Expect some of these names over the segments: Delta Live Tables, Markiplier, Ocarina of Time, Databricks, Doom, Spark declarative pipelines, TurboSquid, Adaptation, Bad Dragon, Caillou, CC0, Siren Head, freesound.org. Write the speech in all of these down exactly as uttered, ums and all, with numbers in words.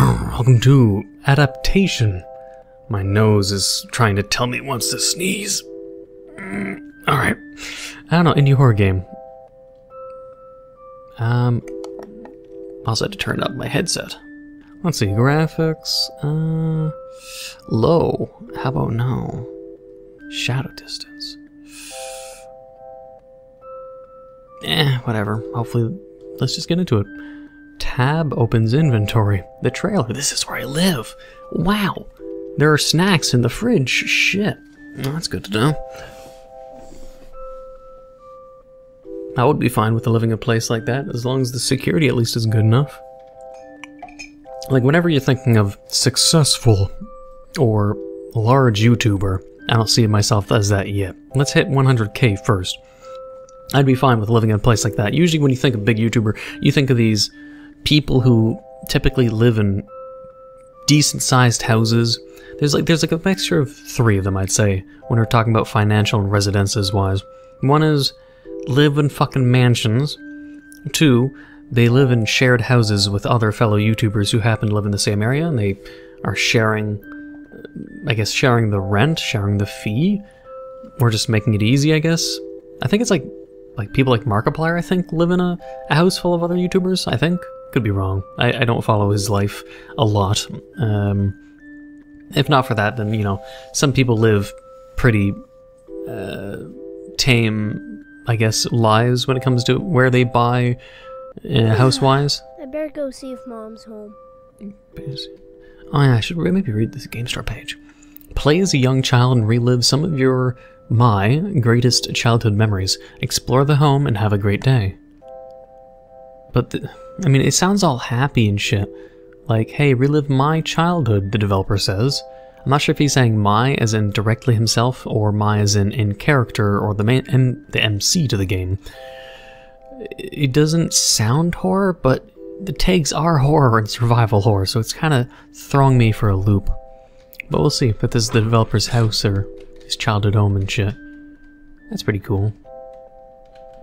Welcome to adaptation. My nose is trying to tell me it wants to sneeze. Alright. I don't know, indie horror game. Um, also had to turn up my headset. Let's see, graphics, uh, low. How about no? Shadow distance. Eh, whatever. Hopefully, let's just get into it. Tab opens inventory. The trailer. This is where I live. Wow. There are snacks in the fridge. Shit. Well, that's good to know. I would be fine with living in a place like that, as long as the security at least is good enough. Like, whenever you're thinking of successful or large YouTuber, I don't see myself as that yet. Let's hit one hundred K first. I'd be fine with living in a place like that. Usually when you think of big YouTuber, you think of these people who typically live in decent-sized houses. There's like there's like a mixture of three of them, I'd say, when we're talking about financial and residences-wise. One is live in fucking mansions. Two, they live in shared houses with other fellow YouTubers who happen to live in the same area, and they are sharing, I guess, sharing the rent, sharing the fee, or just making it easy, I guess. I think it's like, like people like Markiplier, I think, live in a, a house full of other YouTubers, I think. Could be wrong. I, I don't follow his life a lot. Um, if not for that, then, you know, some people live pretty uh, tame, I guess, lives when it comes to where they buy uh, house-wise. I better go see if Mom's home. Oh yeah, I should maybe read this GameStar page. Play as a young child and relive some of your, my, greatest childhood memories. Explore the home and have a great day. But, the, I mean, it sounds all happy and shit. Like, hey, relive my childhood, the developer says. I'm not sure if he's saying my as in directly himself, or my as in in character, or the main M, the M C to the game. It doesn't sound horror, but the tags are horror and survival horror, so it's kind of throwing me for a loop. But we'll see if this is the developer's house or his childhood home and shit. That's pretty cool,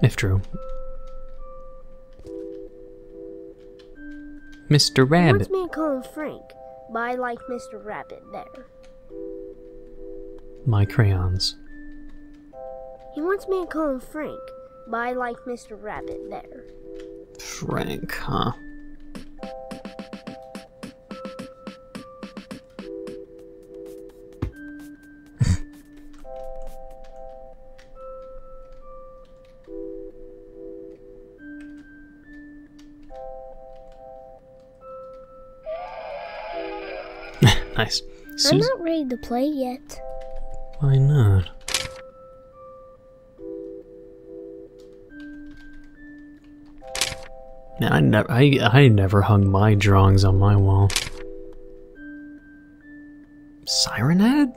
if true. Mister Rabbit. What's me calling Frank? But I like Mister Rabbit better. My crayons. He wants me to call him Frank, but I like Mister Rabbit better. Frank, huh? Nice. Sus I'm not ready to play yet. Why not? Man, I never, I, I never hung my drawings on my wall. Siren Head?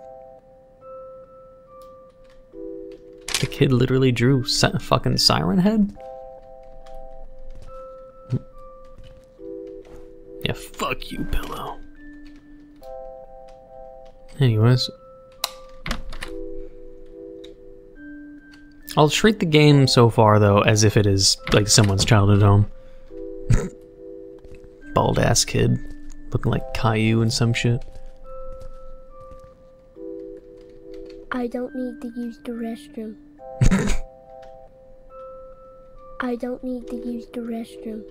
The kid literally drew si fucking Siren Head? Yeah, fuck you, pillow. Anyways, I'll treat the game so far, though, as if it is, like, someone's childhood home. Bald-ass kid, looking like Caillou and some shit. I don't need to use the restroom. I don't need to use the restroom.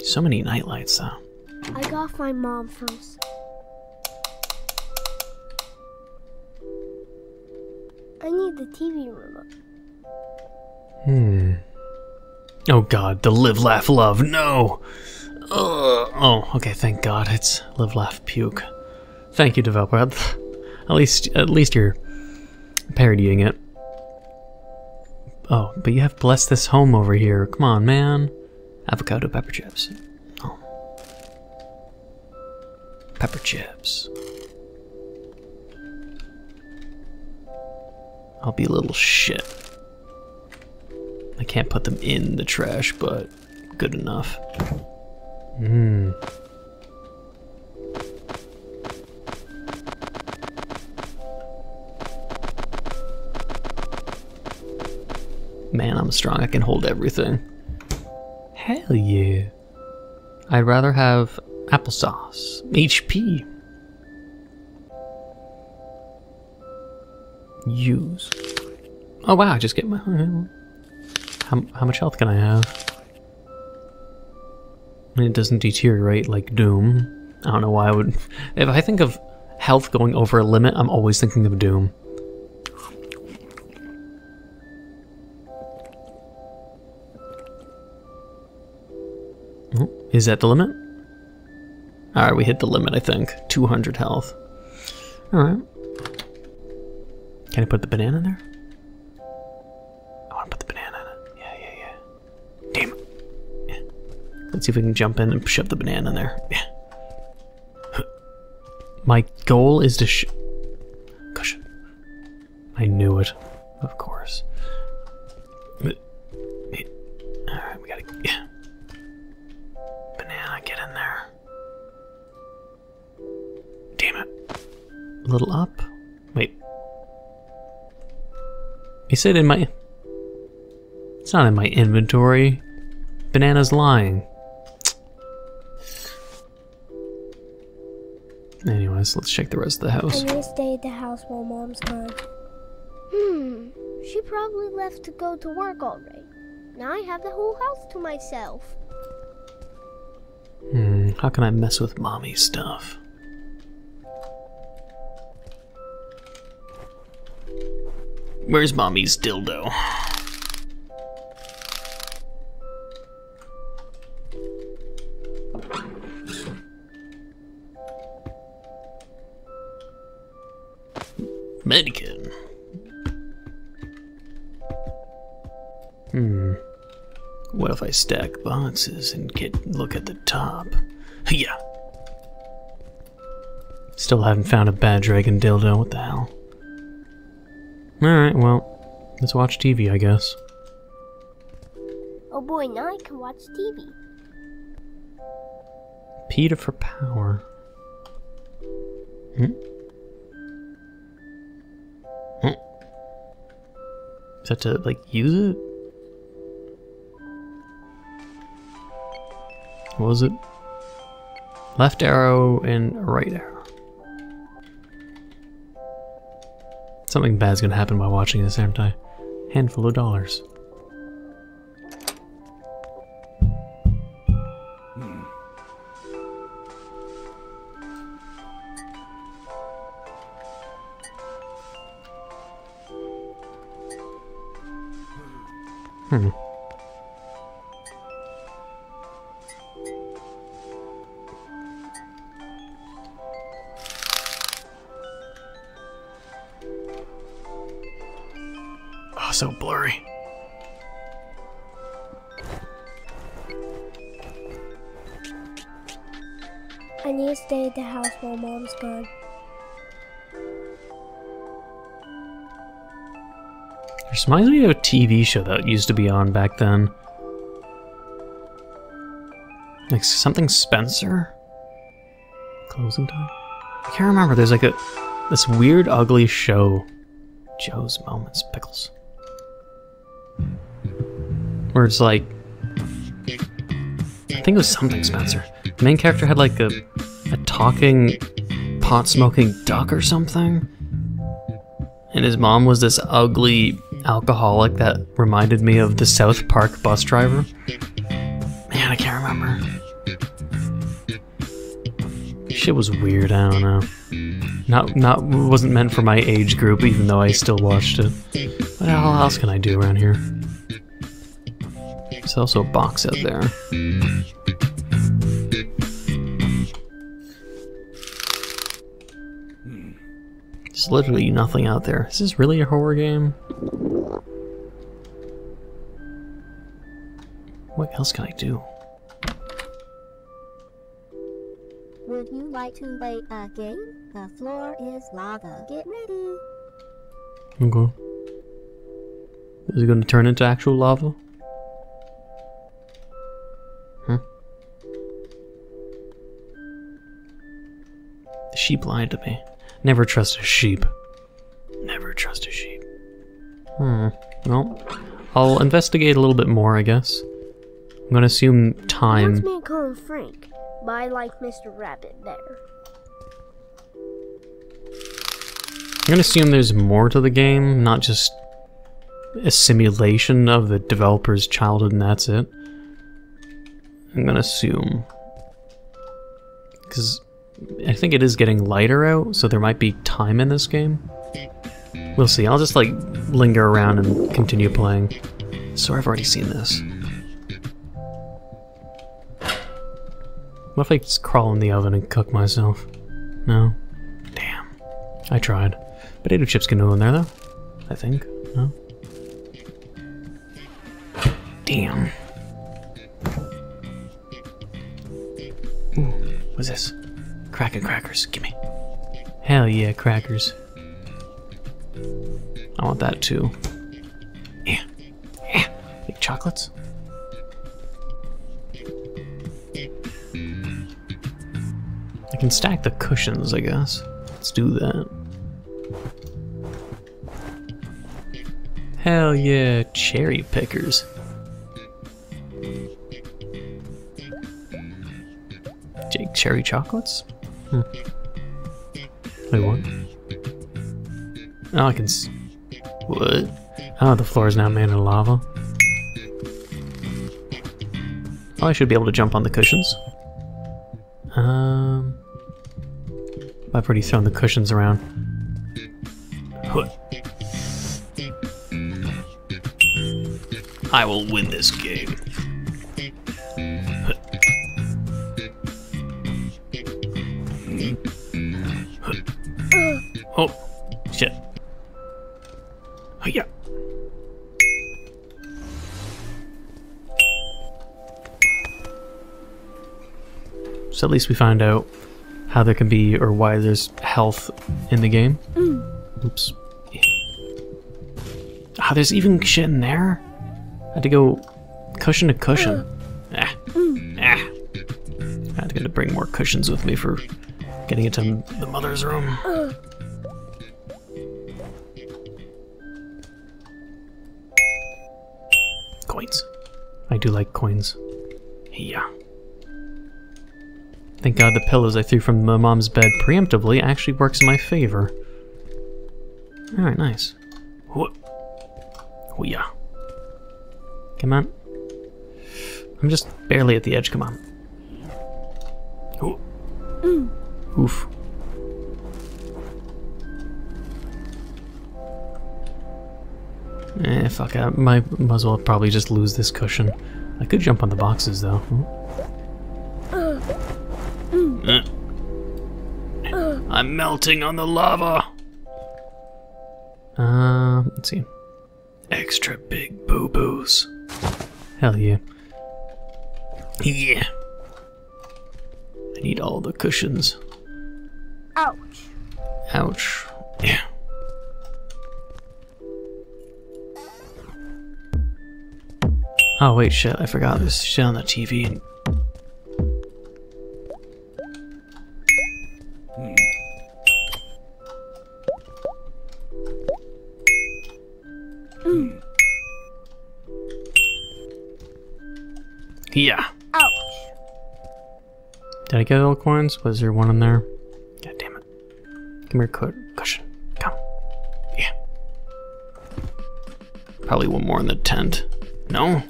So many nightlights, though. I got my mom first. I need the T V remote. Hmm. Oh God, the live, laugh, love. No. Ugh. Oh, okay. Thank God, it's live, laugh, puke. Thank you, developer. At least, at least you're parodying it. Oh, but you have blessed this home over here. Come on, man. Avocado pepper chips. Oh. Pepper chips. I'll be a little shit. I can't put them in the trash, but good enough. Mmm. Man, I'm strong. I can hold everything. Hell yeah. I'd rather have applesauce. H P. Use. Oh wow, I just get my... How, how much health can I have? And it doesn't deteriorate like Doom. I don't know why I would... If I think of health going over a limit, I'm always thinking of Doom. Is that the limit? Alright, we hit the limit, I think. two hundred health. Alright. Can I put the banana in there? I want to put the banana in it. Yeah, yeah, yeah. Damn it. Yeah. Let's see if we can jump in and shove the banana in there. Yeah. My goal is to sh... Gosh. I knew it. Of course. Alright, we gotta... Yeah. Get in there. Damn it. A little up. Wait. Is it in my... It's not in my inventory. Banana's lying. Anyways, let's check the rest of the house. I'm gonna stay at the house while Mom's gone. Hmm. She probably left to go to work already. Now I have the whole house to myself. Hmm, how can I mess with Mommy's stuff? Where's Mommy's dildo? Medicine. Hmm. What if I stack boxes and get look at the top? Yeah. Still haven't found a Bad Dragon dildo. What the hell? Alright, well, let's watch T V, I guess. Oh boy, now I can watch T V. Peter for power. Hmm? Hmm? Is that to, like, use it? What was it? Left arrow and right arrow. Something bad's gonna happen while watching this, aren't I? Handful of dollars. Hmm. Hmm. So blurry. I need to stay at the house while Mom's gone. This reminds me of a T V show that used to be on back then. Like something Spencer? Closing time? I can't remember. There's like a this weird, ugly show. Joe's Moments, Pickles. Where it's like, I think it was something Spencer. The main character had like a, a talking, pot-smoking duck or something. And his mom was this ugly alcoholic that reminded me of the South Park bus driver. Man, I can't remember. Shit was weird, I don't know. Not, not, wasn't meant for my age group, even though I still watched it. What the hell else can I do around here? There's also a box out there. There's literally nothing out there. Is this really a horror game? What else can I do? Would you like to play a game? The floor is lava. Get ready. Okay. Is it going to turn into actual lava? Sheep lied to me. Never trust a sheep. Never trust a sheep. Hmm. Well, I'll investigate a little bit more, I guess. I'm gonna assume time. That's me calling Frank, but I like Mister Rabbit better. I'm gonna assume there's more to the game, not just a simulation of the developer's childhood and that's it. I'm gonna assume. Because I think it is getting lighter out, so there might be time in this game. We'll see, I'll just like linger around and continue playing. So I've already seen this. What if I just crawl in the oven and cook myself? No? Damn. I tried. Potato chips can go in there though, I think. No? Damn. Ooh, what's this? Kraken crackers, gimme. Hell yeah, crackers. I want that too. Yeah. Yeah. Big chocolates. I can stack the cushions, I guess. Let's do that. Hell yeah, cherry pickers. Jake, cherry chocolates? Hmm. Wait, what? Oh, I can s- What? Oh, the floor is now made of lava. Oh, I should be able to jump on the cushions. Um... I've already thrown the cushions around. Huh. I will win this game. Huh. Huh. Oh! Shit. Yeah. So at least we find out how there can be or why there's health in the game. Mm. Oops. Yeah. Ah, there's even shit in there. I had to go cushion to cushion. Uh. Ah. Mm. Ah. I had to bring more cushions with me for getting into the mother's room. Uh. Coins. I do like coins. Yeah. Thank God the pillows I threw from my mom's bed preemptively actually works in my favor. Alright, nice. Oh yeah. Come on. I'm just barely at the edge, come on. Ooh. Mm. Oof. Eh, fuck it. I might, might as well probably just lose this cushion. I could jump on the boxes, though. Uh, mm. uh. I'm melting on the lava! Uh, let's see. Extra big boo-boos. Hell yeah. Yeah. I need all the cushions. Ouch. Ouch. Yeah. Oh wait, shit, I forgot there's shit on the T V and... Hmm. Mm. Yeah. Ouch. Did I get all coins? Was there one in there? God damn it. Come here, cushion. Come. Yeah. Probably one more in the tent. No?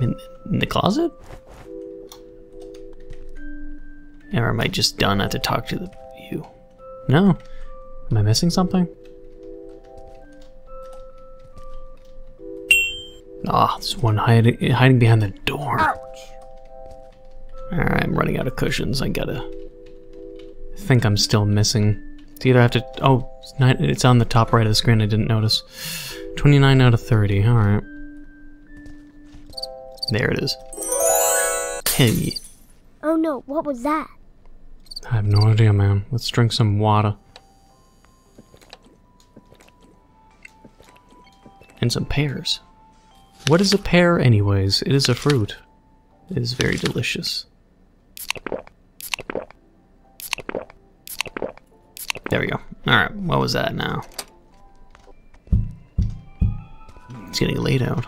In, in the closet? Or am I just done? I have to talk to the, you. No. Am I missing something? Ah, oh, there's one hiding, hiding behind the door. Ouch. Alright, I'm running out of cushions. I gotta... I think I'm still missing. It's either I have to... Oh, it's, not, it's on the top right of the screen. I didn't notice. twenty-nine out of thirty. Alright. There it is. Hey. Oh no, what was that? I have no idea, man. Let's drink some water. And some pears. What is a pear anyways? It is a fruit. It is very delicious. There we go. Alright, what was that now? It's getting laid out.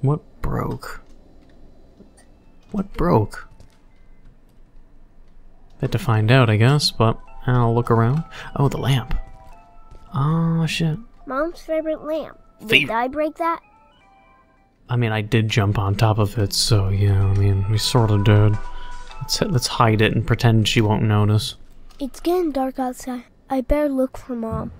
What broke? What broke? Bit to find out, I guess, but I'll look around. Oh, the lamp. Oh, shit. Mom's favorite lamp. Did I break that? I mean, I did jump on top of it, so yeah, I mean, we sort of did. Let's, let's hide it and pretend she won't notice. It's getting dark outside. I better look for Mom.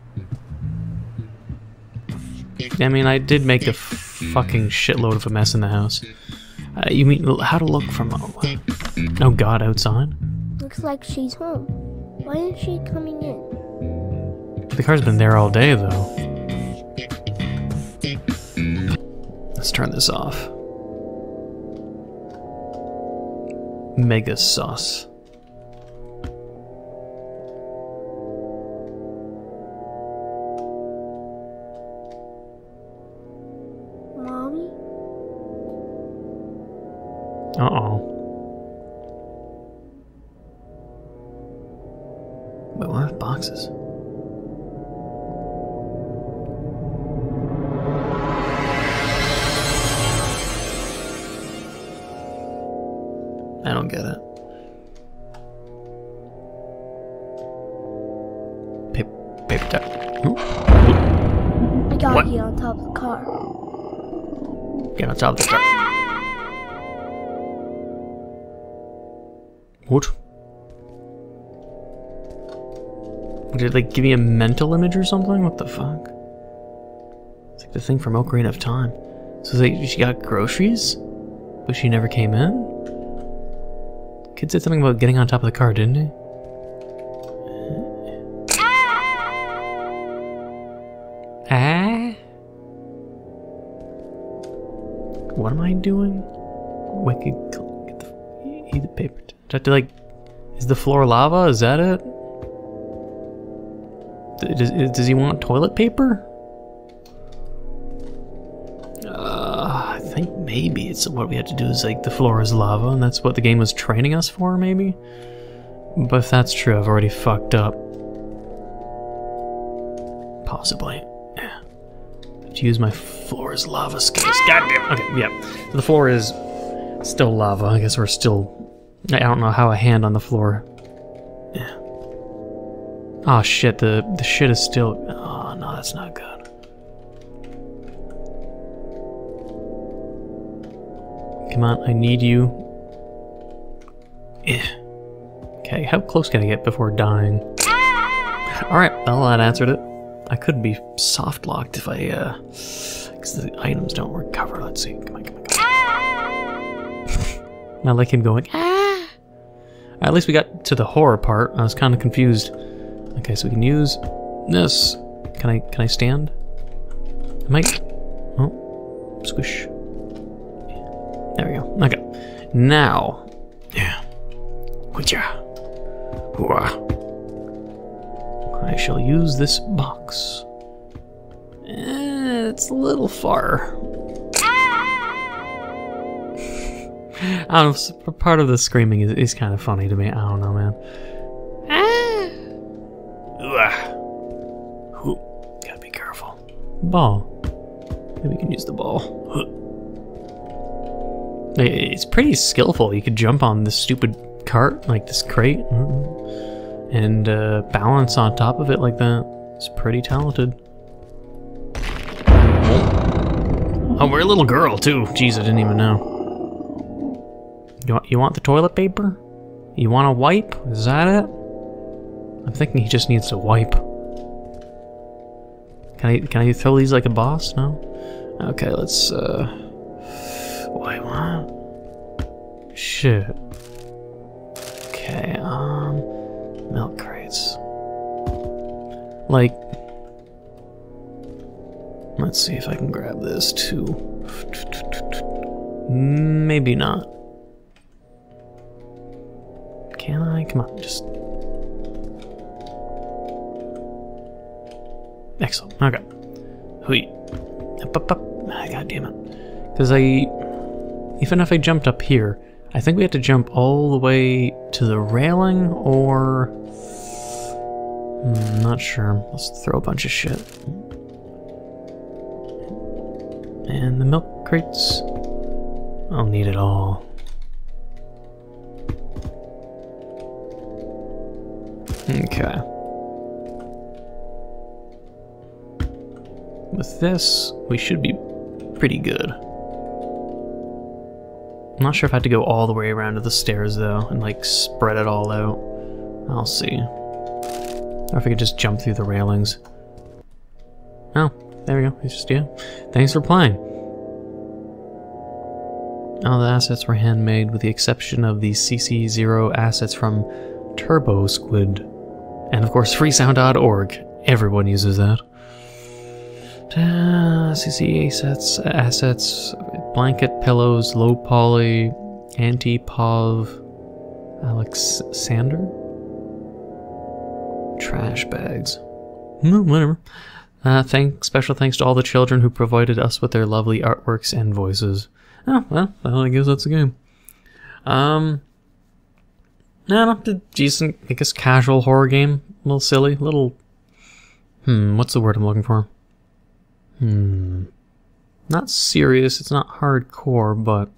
I mean, I did make a fucking shitload of a mess in the house. Uh, you mean, how to look for Mom? Oh God, outside? Looks like she's home. Why isn't she coming in? The car's been there all day, though. Let's turn this off. Mega sus. Mommy? Uh-oh. Wait, what are boxes? I don't get it. Paper, paper towel. I got what? You on top of the car. Get on top of the car. What? Did it, like, give me a mental image or something? What the fuck? It's like the thing from Ocarina of Time. So like, she got groceries, but she never came in? Kid said something about getting on top of the car, didn't he? Ah! Ah? What am I doing? Wicked. Get the, eat the paper. Do I have to, like, is the floor lava? Is that it? Does, does he want toilet paper? I think maybe it's what we had to do is like the floor is lava and that's what the game was training us for, maybe? But if that's true, I've already fucked up. Possibly. Yeah. I have to use my floor is lava skills. Goddamn! Okay, yeah. So the floor is still lava. I guess we're still... I don't know how a hand on the floor... Yeah. Oh shit, the, the shit is still... Oh no, that's not good. Come on, I need you. Eh. Okay, how close can I get before dying? Alright, well, that answered it. I could be soft-locked if I, uh... because the items don't recover. Let's see. Come on, come on, come on. I like him going, ah! At least we got to the horror part. I was kind of confused. Okay, so we can use this. Can I, can I stand? I might... Oh. Squish. There we go. Okay. Now. Yeah. I shall use this box. Eh, it's a little far. I don't know, part of the screaming is, is kind of funny to me. I don't know, man. Gotta be careful. Ball. Maybe we can use the ball. It's pretty skillful. You could jump on this stupid cart, like this crate, and uh, balance on top of it like that. It's pretty talented. Oh, we're a little girl, too. Jeez, I didn't even know. You want, you want the toilet paper? You want a wipe? Is that it? I'm thinking he just needs to wipe. Can I, can I throw these like a boss? No? Okay, let's... Uh... Wait, what? Shit. Okay, um... milk crates. Like... Let's see if I can grab this, too. Maybe not. Can I? Come on, just... Excellent, okay. Hui. Up, up, up. God damn it. Because I... Even if I jumped up here, I think we had to jump all the way to the railing, or... I'm not sure. Let's throw a bunch of shit. And the milk crates. I'll need it all. Okay. With this, we should be pretty good. I'm not sure if I have to go all the way around to the stairs, though, and, like, spread it all out. I'll see. Or if I could just jump through the railings. Oh, there we go. It's just, yeah. Thanks for playing. All the assets were handmade, with the exception of the C C zero assets from TurboSquid. And, of course, freesound dot org. Everyone uses that. Uh, C C assets, assets, blanket pillows, low poly, anti-pov, Alexander? Trash bags. No, whatever. Uh, thanks, special thanks to all the children who provided us with their lovely artworks and voices. Oh, well, I guess that's the game. Um, nah, not the decent, I guess, casual horror game. A little silly, a little, hmm, what's the word I'm looking for? Hmm. Not serious, it's not hardcore, but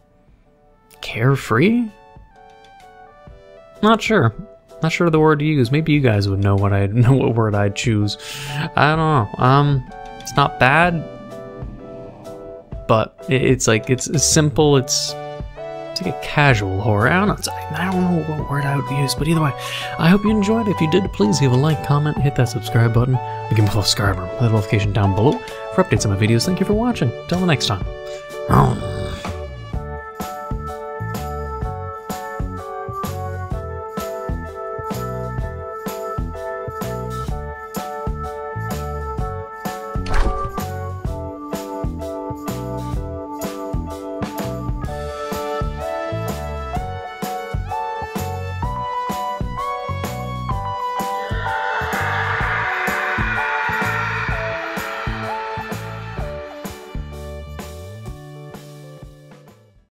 carefree? Not sure. Not sure the word to use. Maybe you guys would know what I'd know what word I'd choose. I don't know. Um it's not bad. But it's like it's, it's simple, it's it's like a casual horror. I don't know. It's, I don't know what word I would use, but either way, I hope you enjoyed. If you did, please give a like, comment, hit that subscribe button, become a subscriber, put the notification down below for updates on my videos. Thank you for watching. Till the next time.